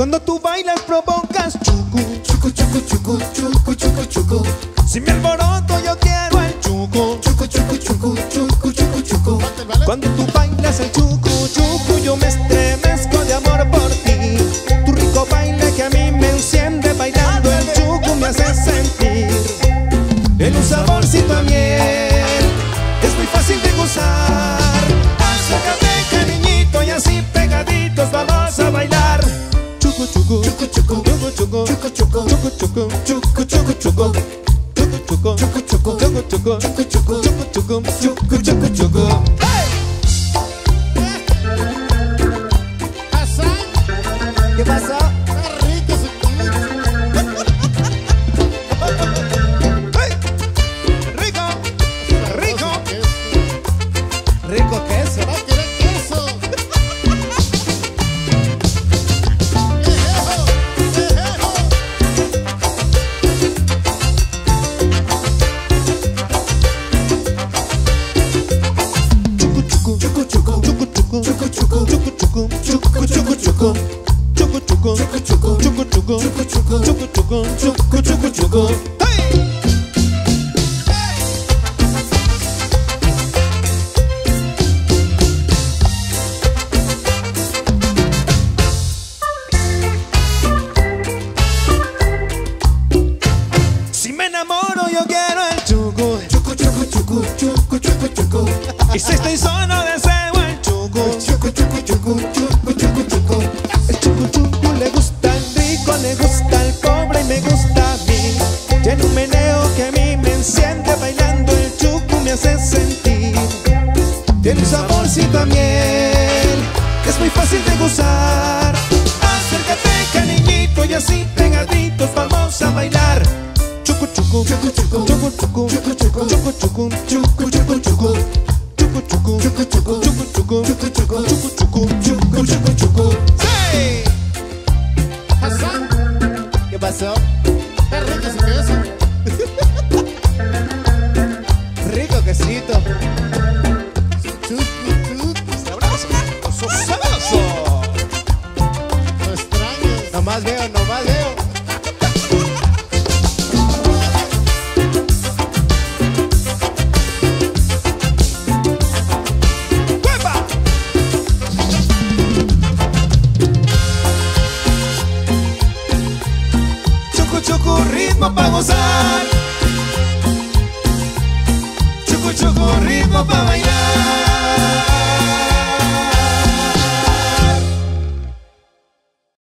Cuando tú bailas provocas chucu, chucu, chucu, chucu, chucu, chucu, chucu. Si me alboroto yo quiero el chucu, chucu, chucu, chucu, chucu, chucu, chucu. Cuando tú bailas el chucu, chucu, yo me estremezco de amor por ti. Tu rico baile que a mí me enciende, bailando el chucu me hace sentir en un saborcito a miel. Es muy fácil de gozar. Acércate, cariñito, y así pegaditos vamos a bailar. Chucu, chucu, chucu, chucu, chucu, chucu, chucu, chucu, chucu, chucu, chucu. Chucu, chucu, chucu, chucu, chucu, chucu, chucu, chucu, chucu, chucu. ¿Qué pasó? ¡Rico! ¡Rico! ¡Rico queso! Si me enamoro yo quiero el chucu, chucu, chucu, chucu, chucu, chucu, chucu. Y si estoy solo deseo el chucu, chucu, chucu, chucu, chucu, chucu, chucu. El chucu, chucu le gusta al rico, le gusta al pobre y me gusta a mí. Ya en un meneo que a mí me enciende, bailando el chucu me hace sentir. Tiene un saborcito a miel, que es muy fácil de gozar. Acércate, cariñito, y así pegaditos vamos a bailar. Chucu, chucu, chucu, chucu, chucu, chucu, chucu, chucu, chucu, chucu, chucu, chucu, chucu. Chucu, chucu, chucu, chucu, chucu, chucu, chucu, chucu, chucu, chucu, chucu. ¡Sí! ¿Qué pasó? ¡Qué rico ese queso! ¡Rico quesito! ¡Sabroso! ¡Sabroso! ¡No extrañes! ¡Nomás veo, nomás veo! Ritmo pa' gozar, chucu, chucu, ritmo pa' bailar.